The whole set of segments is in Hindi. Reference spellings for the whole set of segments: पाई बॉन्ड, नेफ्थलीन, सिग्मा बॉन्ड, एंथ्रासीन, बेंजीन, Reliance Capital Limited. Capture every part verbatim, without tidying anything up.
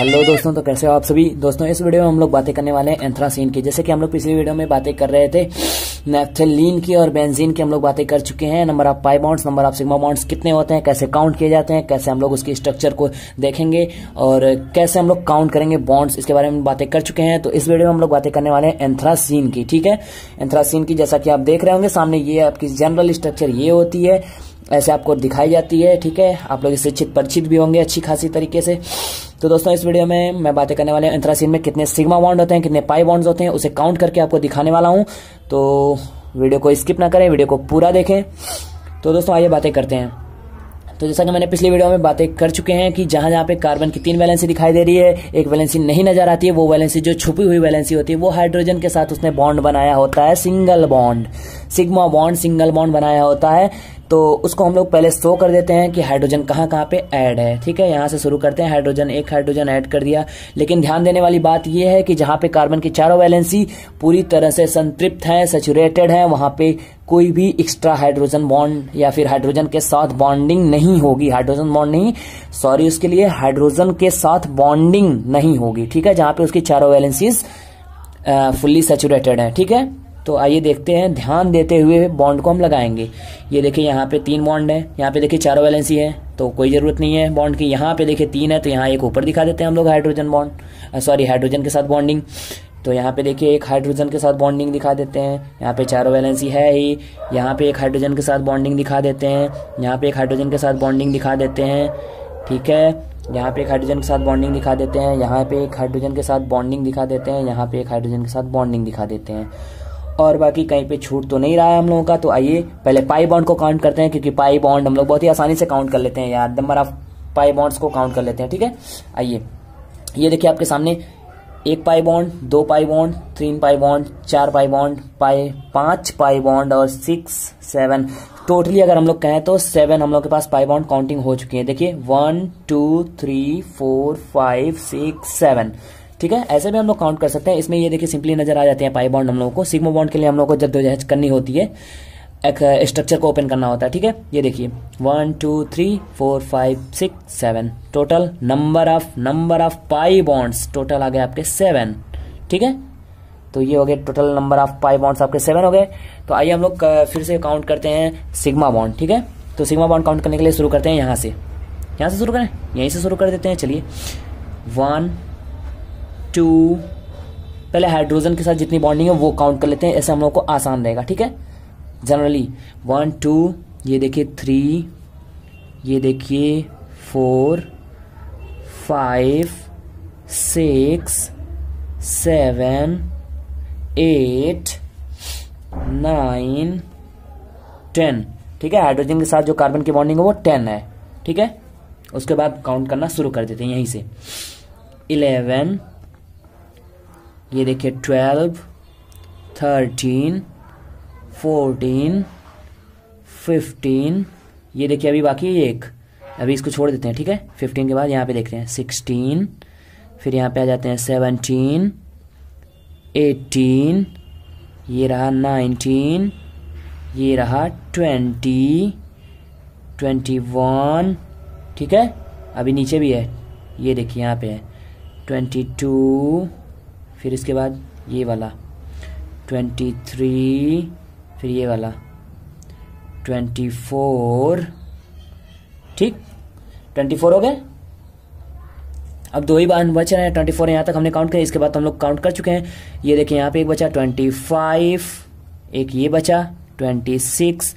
हेलो दोस्तों, तो कैसे हो आप सभी। दोस्तों इस वीडियो में हम लोग बातें करने वाले हैं एंथ्रासीन की। जैसे कि हम लोग पिछली वीडियो में बातें कर रहे थे नेफ्थलीन की और बेंजीन की, हम लोग बातें कर चुके हैं। Number of pi bonds, number of sigma bonds कितने होते हैं, कैसे काउंट किए जाते हैं, कैसे हम लोग उसकी स्ट्रक्चर को देखेंगे और कैसे हम लोग काउंट करेंगे बॉन्ड्स, इसके बारे में बातें कर चुके हैं। तो इस वीडियो में हम लोग बातें करने वाले हैं एंथ्रासीन की, ठीक है। एंथ्रासीन की जैसा कि आप देख रहे होंगे सामने, ये आपकी जनरल स्ट्रक्चर ये होती है, ऐसे आपको दिखाई जाती है, ठीक है। आप लोग इससे शिक्षित परिचित भी होंगे अच्छी खासी तरीके से। तो दोस्तों इस वीडियो में मैं बातें करने वाले एंथ्रासीन में कितने सिग्मा बॉन्ड होते हैं, कितने पाई बॉन्ड्स होते हैं, उसे काउंट करके आपको दिखाने वाला हूं। तो वीडियो को स्किप ना करें, वीडियो को पूरा देखें। तो दोस्तों आइए बातें करते हैं। तो जैसा कि मैंने पिछली वीडियो में बातें कर चुके हैं कि जहां जहां पे कार्बन की तीन वैलेंसी दिखाई दे रही है, एक वैलेंसी नहीं नजर आती है, वो वैलेंसी जो छुपी हुई वैलेंसी होती है वो हाइड्रोजन के साथ उसने बॉन्ड बनाया होता है, single bond, सिग्मा बॉन्ड, single bond बनाया होता है। तो उसको हम लोग पहले शो कर देते हैं कि हाइड्रोजन कहाँ कहाँ पे ऐड है, ठीक है। यहाँ से शुरू करते हैं, हाइड्रोजन, एक हाइड्रोजन ऐड कर दिया। लेकिन ध्यान देने वाली बात यह है कि जहाँ पे कार्बन की चारों वैलेंसी पूरी तरह से संतृप्त है, सैचुरेटेड है, वहाँ पे कोई भी एक्स्ट्रा हाइड्रोजन बॉन्ड या फिर हाइड्रोजन के साथ बॉन्डिंग नहीं होगी, हाइड्रोजन बॉन्ड नहीं, सॉरी उसके लिए हाइड्रोजन के साथ बॉन्डिंग नहीं होगी, ठीक है। जहाँ पे उसकी चारों वैलेंसीज फुल्ली सैचुरेटेड है, ठीक है। तो आइए देखते हैं, ध्यान देते हुए बॉन्ड को हम लगाएंगे। ये देखिए यहाँ पे तीन बॉन्ड है, यहाँ पे देखिए चारों वैलेंसी है, तो कोई जरूरत नहीं है बॉन्ड की। यहाँ पे देखिए तीन है, तो यहाँ एक ऊपर दिखा देते हैं हम लोग, हाइड्रोजन बॉन्ड, सॉरी हाइड्रोजन के साथ बॉन्डिंग। तो यहाँ पे देखिए एक हाइड्रोजन के साथ बॉन्डिंग दिखा देते हैं, यहाँ पे चारों वैलेंसी है ही। यहाँ पे एक हाइड्रोजन के साथ बॉन्डिंग दिखा देते हैं, यहाँ पे एक हाइड्रोजन के साथ बॉन्डिंग दिखा देते हैं, ठीक है। यहाँ पे एक हाइड्रोजन के साथ बॉन्डिंग दिखा देते हैं, यहाँ पे एक हाइड्रोजन के साथ बॉन्डिंग दिखा देते हैं, यहाँ पे एक हाइड्रोजन के साथ बॉन्डिंग दिखा देते हैं। और बाकी कहीं पे छूट तो नहीं रहा है हम लोगों का। तो आइए पहले पाई बॉन्ड को काउंट करते हैं, क्योंकि पाई बॉन्ड हम लोग बहुत ही आसानी से काउंट कर लेते हैं यार, नंबर ऑफ पाई बॉन्ड्स को काउंट कर लेते हैं, ठीक है। आइए, ये देखिए आपके सामने एक पाई बॉन्ड, दो पाई बॉन्ड, तीन पाई बॉन्ड, चार पाई बॉन्ड, पाई पांच पाई बॉन्ड और सिक्स सेवन, टोटली अगर हम लोग कहें तो सेवन हम लोग के पास पाई बॉन्ड काउंटिंग हो चुकी है। देखिए one two three four five six seven, ठीक है। ऐसे भी हम लोग काउंट कर सकते हैं। इसमें ये देखिए सिंपली नजर आ जाते हैं पाई बॉन्ड हम लोगों को। सिग्मा बॉन्ड के लिए हम लोगों को जद्दोजहद करनी होती है, एक स्ट्रक्चर को ओपन करना होता है, ठीक है। ये देखिए one two three four five six seven, total number of number of pi bonds total आ गए आपके सेवन, ठीक है। तो ये हो गए total number of pi bonds आपके सेवन हो गए। तो आइए हम लोग फिर से काउंट करते हैं सिग्मा बॉन्ड, ठीक है। तो सिग्मा बॉन्ड काउंट करने के लिए शुरू करते हैं यहाँ से, यहाँ से शुरू करें, यहीं से शुरू कर देते हैं। चलिए वन टू, पहले हाइड्रोजन के साथ जितनी बॉन्डिंग है वो काउंट कर लेते हैं, ऐसे हम लोग को आसान रहेगा, ठीक है। जनरली वन टू, ये देखिए थ्री, ये देखिए four five six seven eight nine ten, ठीक है। हाइड्रोजन के साथ जो कार्बन की बॉन्डिंग है वो टेन है, ठीक है। उसके बाद काउंट करना शुरू कर देते हैं यहीं से, इलेवन, ये देखिए ट्वेल्व, थर्टीन, फोर्टीन, फिफ्टीन, ये देखिए अभी बाकी है एक, अभी इसको छोड़ देते हैं, ठीक है। फिफ्टीन के बाद यहाँ पे देखते हैं सिक्सटीन, फिर यहाँ पे आ जाते हैं सेवनटीन, एटीन, ये रहा नाइनटीन, ये रहा ट्वेंटी, ट्वेंटी वन, ठीक है। अभी नीचे भी है, ये देखिए यहाँ पे है ट्वेंटी टू, फिर इसके बाद ये वाला ट्वेंटी थ्री, फिर ये वाला ट्वेंटी फोर, ठीक, ट्वेंटी फोर हो गए। अब दो ही बार बच रहे हैं, ट्वेंटी फोर यहाँ तक हमने काउंट किया, इसके बाद हम लोग काउंट कर चुके हैं। ये देखिए यहाँ पे एक बचा ट्वेंटी फाइव, एक ये बचा ट्वेंटी सिक्स।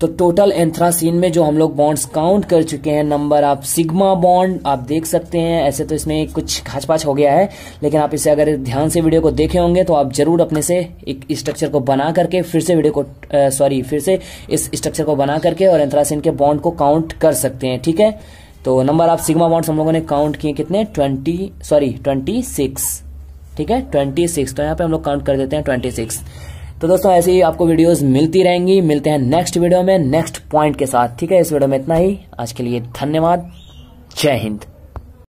तो टोटल एंथ्रासीन में जो हम लोग बॉन्ड्स काउंट कर चुके हैं, नंबर ऑफ सिग्मा बॉन्ड आप देख सकते हैं। ऐसे तो इसमें कुछ खाचपाच हो गया है, लेकिन आप इसे अगर ध्यान से वीडियो को देखे होंगे तो आप जरूर अपने से एक स्ट्रक्चर को बना करके फिर से वीडियो को सॉरी फिर से इस स्ट्रक्चर को बना करके और एंथ्रासीन के बॉन्ड को काउंट कर सकते हैं, ठीक है। तो नंबर ऑफ सिग्मा बॉन्ड्स हम लोगों ने काउंट किए कितने, ट्वेंटी सॉरी ट्वेंटी सिक्स ठीक है, ट्वेंटी सिक्स। तो यहाँ पे हम लोग काउंट कर देते हैं ट्वेंटी सिक्स। तो दोस्तों ऐसे ही आपको वीडियोस मिलती रहेंगी। मिलते हैं नेक्स्ट वीडियो में नेक्स्ट पॉइंट के साथ, ठीक है। इस वीडियो में इतना ही, आज के लिए धन्यवाद, जय हिंद।